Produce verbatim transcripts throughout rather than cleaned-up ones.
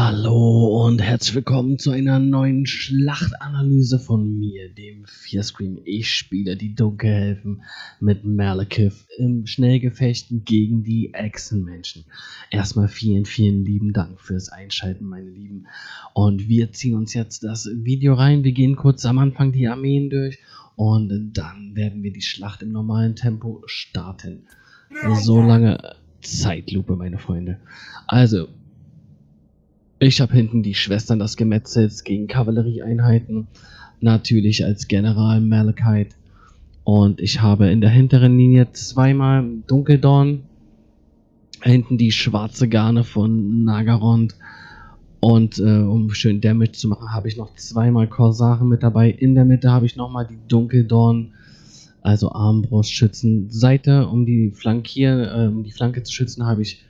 Hallo und herzlich willkommen zu einer neuen Schlachtanalyse von mir, dem Fearscream. Ich spiele die Dunkelelfen mit Malekith im Schnellgefecht gegen die Echsenmenschen. Erstmal vielen, vielen lieben Dank fürs Einschalten, meine Lieben. Und wir ziehen uns jetzt das Video rein. Wir gehen kurz am Anfang die Armeen durch und dann werden wir die Schlacht im normalen Tempo starten. So lange Zeitlupe, meine Freunde. Also, ich habe hinten die Schwestern des Gemetzels gegen Kavallerieeinheiten, natürlich als General Malekith. Und ich habe in der hinteren Linie zweimal Dunkelelfen, hinten die schwarze Garne von Nagarond. Und äh, um schön Damage zu machen, habe ich noch zweimal Korsaren mit dabei. In der Mitte habe ich nochmal die Dunkelelfen, also Armbrustschützen. Seite, um die, Flankier, äh, um die Flanke zu schützen, habe ich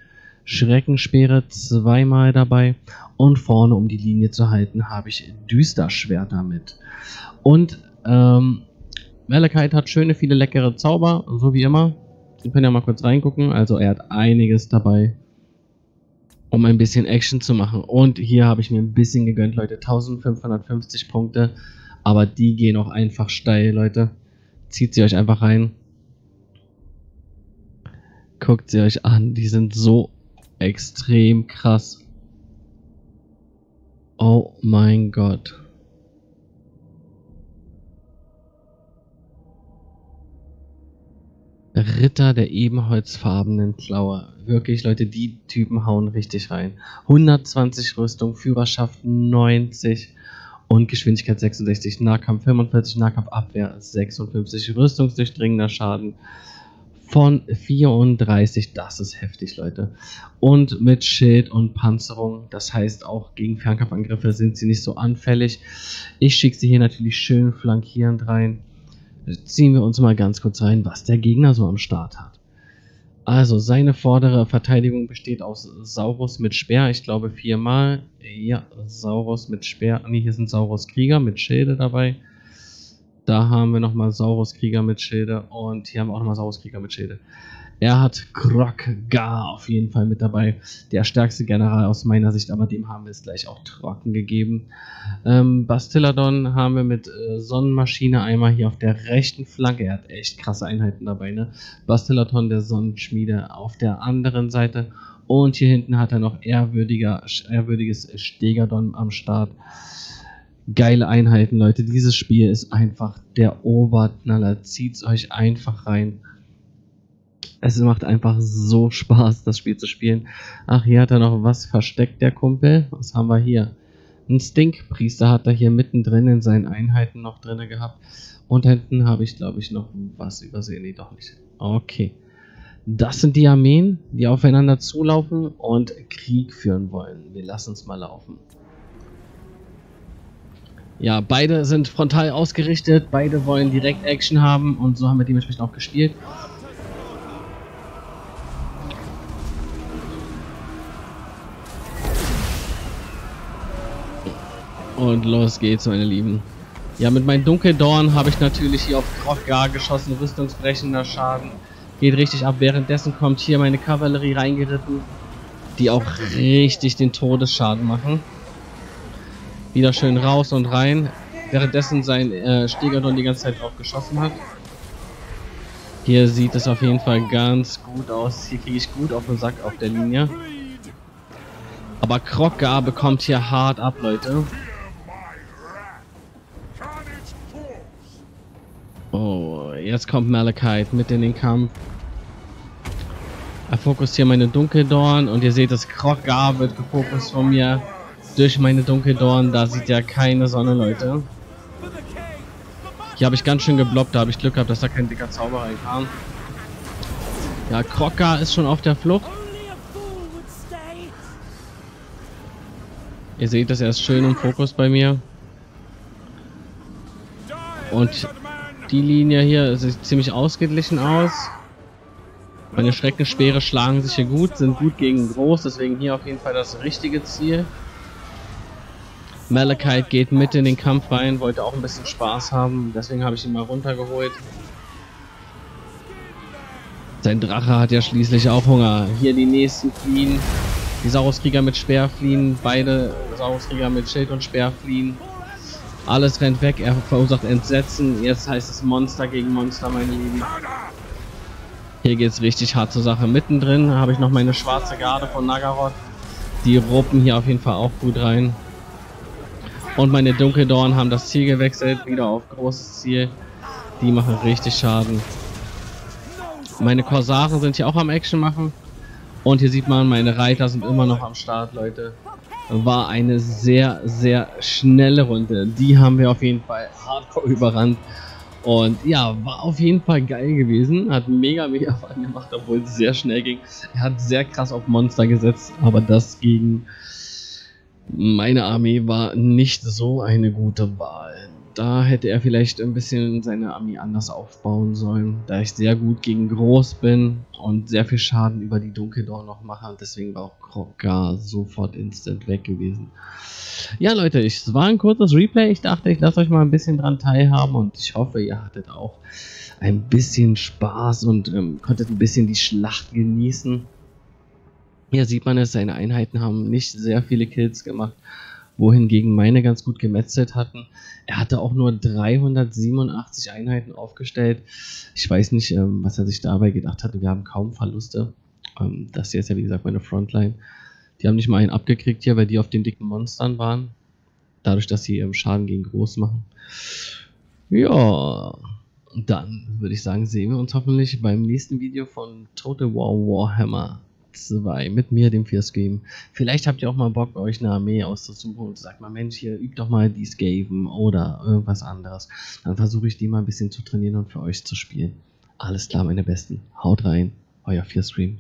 Schreckenspeere zweimal dabei und vorne, um die Linie zu halten, habe ich Düsterschwerter mit. Und ähm, Malekith hat schöne, viele leckere Zauber, so wie immer. Wir können ja mal kurz reingucken. Also er hat einiges dabei, um ein bisschen Action zu machen. Und hier habe ich mir ein bisschen gegönnt, Leute. eintausendfünfhundertfünfzig Punkte, aber die gehen auch einfach steil, Leute. Zieht sie euch einfach rein. Guckt sie euch an, die sind so extrem krass. Oh mein Gott. Ritter der ebenholzfarbenen Klaue. Wirklich, Leute, die Typen hauen richtig rein. hundertzwanzig Rüstung, Führerschaft neunzig und Geschwindigkeit sechsundsechzig, Nahkampf fünfundvierzig, Nahkampfabwehr sechsundfünfzig, rüstungsdurchdringender Schaden von vierunddreißig, das ist heftig, Leute. Und mit Schild und Panzerung, das heißt auch gegen Fernkampfangriffe sind sie nicht so anfällig. Ich schicke sie hier natürlich schön flankierend rein. Ziehen wir uns mal ganz kurz rein, was der Gegner so am Start hat. Also seine vordere Verteidigung besteht aus Saurus mit Speer, ich glaube viermal. Ja, Saurus mit Speer, nee, hier sind Saurus Krieger mit Schilde dabei. Da haben wir nochmal Saurus Krieger mit Schilde und hier haben wir auch nochmal Saurus Krieger mit Schilde. Er hat Kroq-Gar auf jeden Fall mit dabei. Der stärkste General aus meiner Sicht, aber dem haben wir es gleich auch trocken gegeben. Ähm, Bastilladon haben wir mit äh, Sonnenmaschine einmal hier auf der rechten Flanke. Er hat echt krasse Einheiten dabei, ne? Bastilladon, der Sonnenschmiede, auf der anderen Seite. Und hier hinten hat er noch ehrwürdiger, ehrwürdiges Stegadon am Start. Geile Einheiten, Leute. Dieses Spiel ist einfach der Oberknaller. Zieht's euch einfach rein. Es macht einfach so Spaß, das Spiel zu spielen. Ach, hier hat er noch was versteckt, der Kumpel. Was haben wir hier? Ein Stinkpriester hat er hier mittendrin in seinen Einheiten noch drin gehabt. Und hinten habe ich, glaube ich, noch was übersehen. Nee, doch nicht. Okay. Das sind die Armeen, die aufeinander zulaufen und Krieg führen wollen. Wir lassen es mal laufen. Ja, beide sind frontal ausgerichtet, beide wollen direkt Action haben und so haben wir dementsprechend auch gespielt. Und los geht's, meine Lieben. Ja, mit meinen Dunkelelfen habe ich natürlich hier auf Kroq-Gar geschossen, rüstungsbrechender Schaden. Geht richtig ab, währenddessen kommt hier meine Kavallerie reingeritten, die auch richtig den Todesschaden machen. Wieder schön raus und rein, währenddessen sein äh, Stegadon die ganze Zeit drauf geschossen hat. Hier sieht es auf jeden Fall ganz gut aus, hier kriege ich gut auf den Sack auf der Linie. Aber Kroq-Gar bekommt hier hart ab, Leute. Oh, jetzt kommt Malekith mit in den Kampf. Er fokussiert meine Dunkelelfen und ihr seht, das Kroq-Gar wird gefokust von mir. Durch meine Dunkelelfen, da sieht ja keine Sonne, Leute. Hier habe ich ganz schön geblockt, da habe ich Glück gehabt, dass da kein dicker Zauber reinkam. Ja, Kroq-Gar ist schon auf der Flucht. Ihr seht, dass er ist schön im Fokus bei mir. Und die Linie hier sieht ziemlich ausgeglichen aus. Meine Schreckenspeere schlagen sich hier gut, sind gut gegen groß, deswegen hier auf jeden Fall das richtige Ziel. Malekith geht mit in den Kampf rein, wollte auch ein bisschen Spaß haben, deswegen habe ich ihn mal runtergeholt. Sein Drache hat ja schließlich auch Hunger. Hier die nächsten fliehen. Die Sauruskrieger mit Speer fliehen, beide Sauruskrieger mit Schild und Speer fliehen. Alles rennt weg, er verursacht Entsetzen. Jetzt heißt es Monster gegen Monster, meine Lieben. Hier geht's richtig hart zur Sache. Mittendrin habe ich noch meine schwarze Garde von Nagaroth. Die ruppen hier auf jeden Fall auch gut rein. Und meine Dunkeldorn haben das Ziel gewechselt, wieder auf großes Ziel. Die machen richtig Schaden. Meine Korsaren sind hier auch am Action machen. Und hier sieht man, meine Reiter sind immer noch am Start, Leute. War eine sehr, sehr schnelle Runde. Die haben wir auf jeden Fall hardcore überrannt. Und ja, war auf jeden Fall geil gewesen. Hat mega, mega Fun gemacht, obwohl es sehr schnell ging. Er hat sehr krass auf Monster gesetzt, aber das gegen meine Armee war nicht so eine gute Wahl. Da hätte er vielleicht ein bisschen seine Armee anders aufbauen sollen, da ich sehr gut gegen Groß bin und sehr viel Schaden über die Dunkeldorn noch mache. Deswegen war auch Kroq-Gar sofort instant weg gewesen. Ja Leute, ich, es war ein kurzes Replay. Ich dachte, ich lasse euch mal ein bisschen dran teilhaben und ich hoffe, ihr hattet auch ein bisschen Spaß und ähm, konntet ein bisschen die Schlacht genießen. Hier sieht man es, seine Einheiten haben nicht sehr viele Kills gemacht, wohingegen meine ganz gut gemetzelt hatten. Er hatte auch nur dreihundertsiebenundachtzig Einheiten aufgestellt. Ich weiß nicht, was er sich dabei gedacht hatte. Wir haben kaum Verluste. Das hier ist ja wie gesagt meine Frontline. Die haben nicht mal einen abgekriegt hier, weil die auf den dicken Monstern waren. Dadurch, dass sie Schaden gegen Groß machen. Ja, dann würde ich sagen, sehen wir uns hoffentlich beim nächsten Video von Total War Warhammer zwei mit mir, dem Fearscream. Vielleicht habt ihr auch mal Bock, euch eine Armee auszusuchen und sagt mal, Mensch, hier übt doch mal die Skaven oder irgendwas anderes. Dann versuche ich die mal ein bisschen zu trainieren und für euch zu spielen. Alles klar, meine Besten. Haut rein, euer Fearscream.